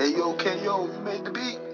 Hey yo, K.O, you make the beat.